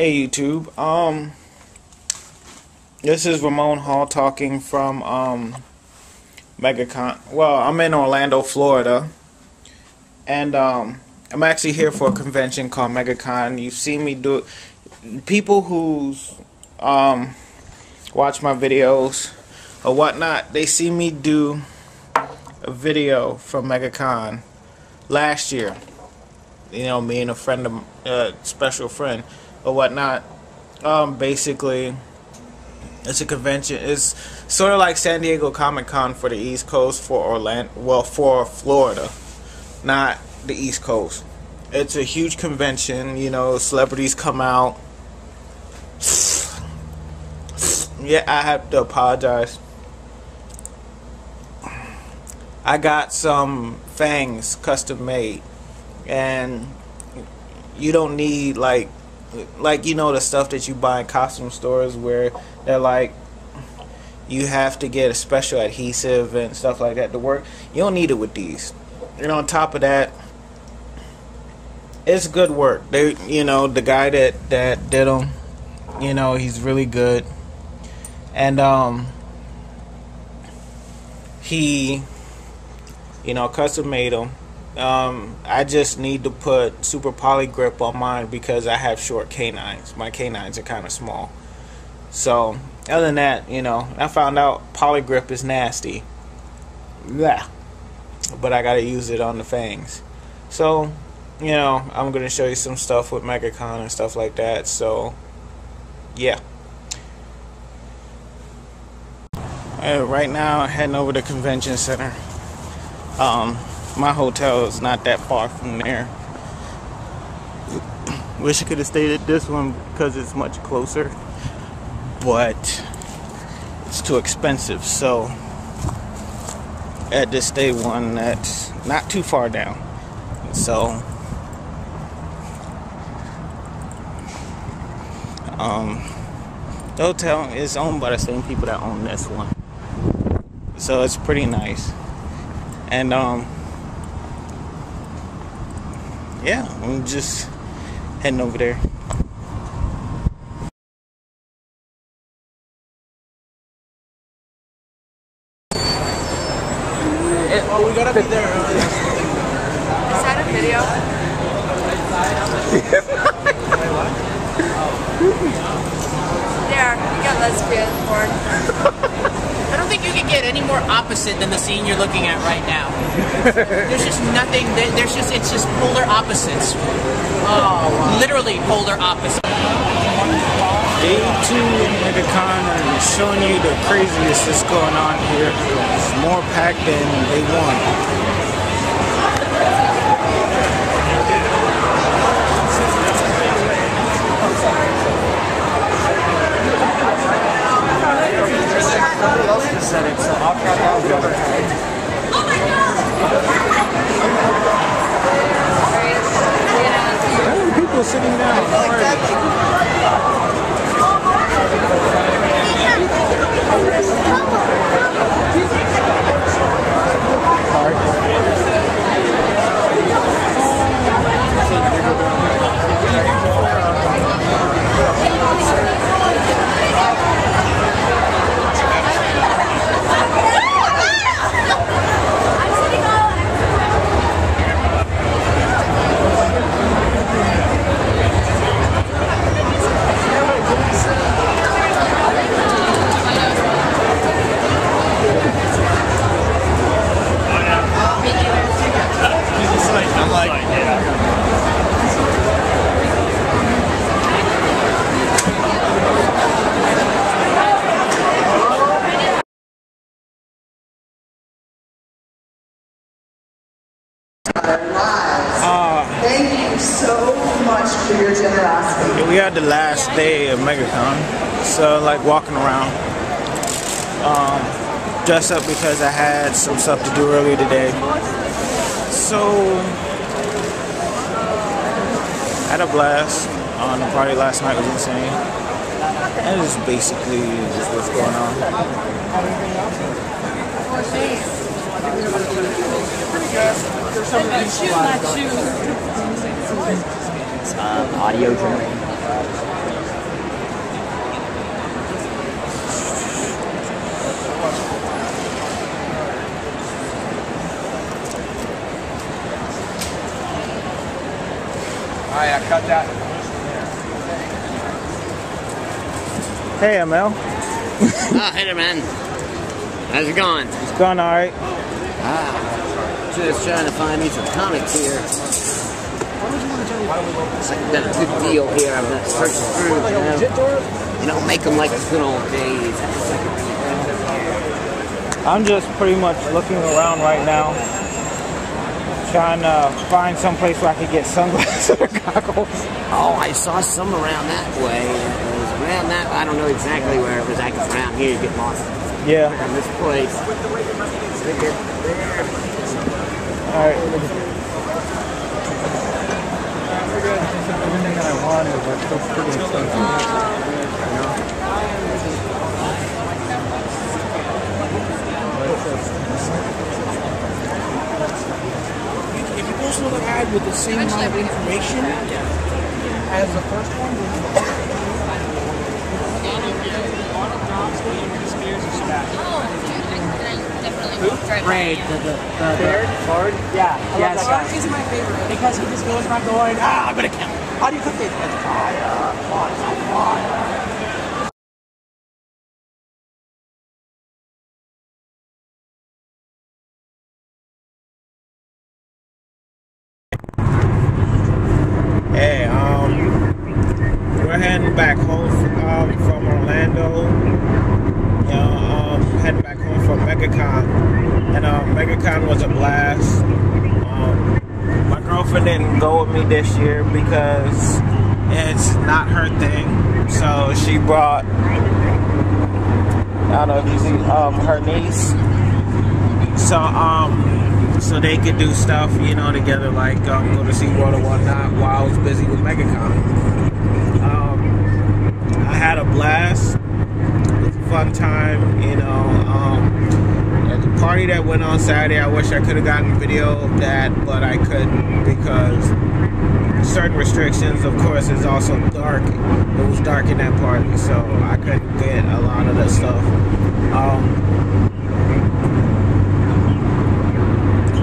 Hey YouTube, this is Ramon Hall talking from MegaCon. Well, I'm in Orlando, Florida, and I'm actually here for a convention called MegaCon. You've seen me do it. People who watch my videos or whatnot, they see me do a video from MegaCon last year. You know, me and a friend, special friend, or whatnot. Basically, it's a convention. It's sort of like San Diego Comic Con for the East Coast, for Orlando, well, for Florida, not the East Coast. It's a huge convention. You know, celebrities come out. Yeah, I have to apologize. I got some fangs custom made. And you don't need like you know the stuff that you buy in costume stores where they're like you have to get a special adhesive and stuff like that to work. You don't need it with these. And on top of that, it's good work. They, you know, the guy that did them, you know, he's really good. And he, you know, custom made them. I just need to put Super Poly Grip on mine because I have short canines. My canines are kind of small. So, other than that, you know, I found out Poly Grip is nasty. Blah. But I gotta use it on the fangs. So, you know, I'm gonna show you some stuff with MegaCon and stuff like that. So, yeah. And right now, I'm heading over to Convention Center. My hotel is not that far from there. Wish I could have stayed at this one because it's much closer, but it's too expensive. So at this stay one that's not too far down. So the hotel is owned by the same people that own this one, so it's pretty nice. And yeah, I'm just heading over there. Oh, we gotta be there. Is that a video? There, we got lesbian porn. I don't think you can get any more opposite than the scene you're looking at right now. There's just nothing. There's just, it's just polar opposites. Oh, wow. Literally polar opposites. Day 2 in MegaCon, and showing you the craziness that's going on here. It's more packed than day 1. Sitting down. Thank you so much for your generosity. We had the last day of MegaCon, so like walking around, dressed up because I had some stuff to do earlier today. So I had a blast. The party last night was insane. And it's basically just what's going on. Audio journey. Yeah, cut that. Hey, ML. Oh, hey there, man. How's it going? It's going all right. Ah, just trying to find me some comics here. Why would you want to do? It's like been a good deal here. I'm not searching through. You know, make them like the good old days. I'm just pretty much looking around right now, trying to find some place where I could get sunglasses or goggles. Oh, I saw some around that way. It was around that. I don't know exactly where it was. I was around here. You get lost. Yeah. Around this place. All right. Everything that I wanted was so pretty expensive. If you post another ad with the same kind of information as the first one, Braid, the bird. Yeah, yes. He's my favorite because he just goes around going, ah, I'm gonna kill him. How do you cook these? Fire. MegaCon was a blast. My girlfriend didn't go with me this year because it's not her thing. So she brought, I don't know if you see, her niece. So so they could do stuff, you know, together, like go to see World of One Night while I was busy with MegaCon. I had a blast. It was a fun time, you know. The party that went on Saturday, I wish I could have gotten a video of that, but I couldn't because certain restrictions. Of course, it's also dark. It was dark in that party, so I couldn't get a lot of the stuff.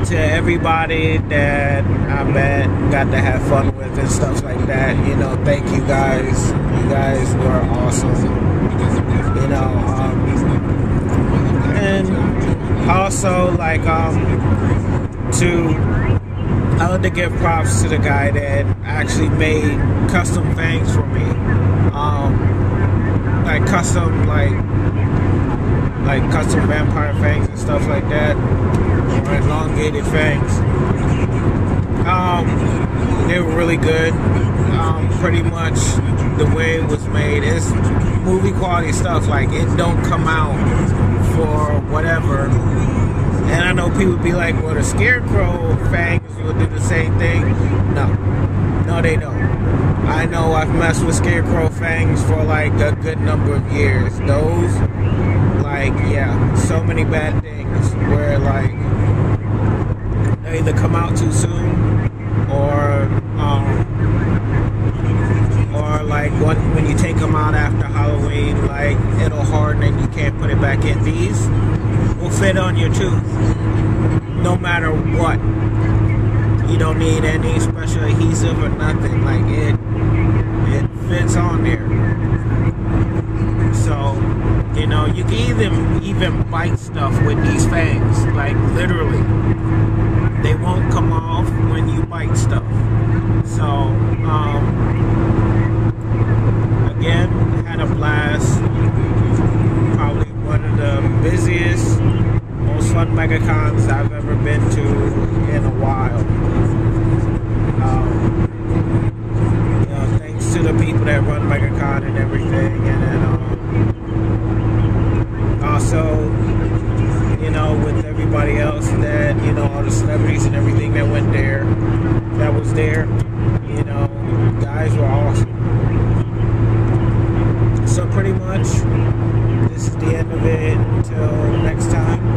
To everybody that I met, got to have fun with and stuff like that, you know, thank you guys. You guys were awesome. You know, and also, like, I love to give props to the guy that actually made custom things for me, like custom, like custom vampire fangs and stuff like that, or elongated fangs. They were really good. Pretty much the way it was made, it's movie quality stuff. Like, it don't come out or whatever, and I know people be like, well, the scarecrow fangs will do the same thing. No, they don't. I know I've messed with scarecrow fangs for like a good number of years. Those, like, yeah, so many bad things where, like, they either come out too soon or like when you take them out after Halloween, like, it'll harden and you can't put it back in. These will fit on your tooth no matter what. You don't need any special adhesive or nothing. Like, it fits on there. So, you know, you can even bite stuff with these fangs. Like, literally, they won't come off when you bite stuff. So, again, had a blast. Probably one of the busiest, most fun MegaCons I've ever been to in a while. You know, thanks to the people that run MegaCon and everything, and then, also, you know, with everybody else that, you know, all the celebrities and everything that went there, that was there. You know, guys were awesome. So pretty much, this is the end of it. Until next time.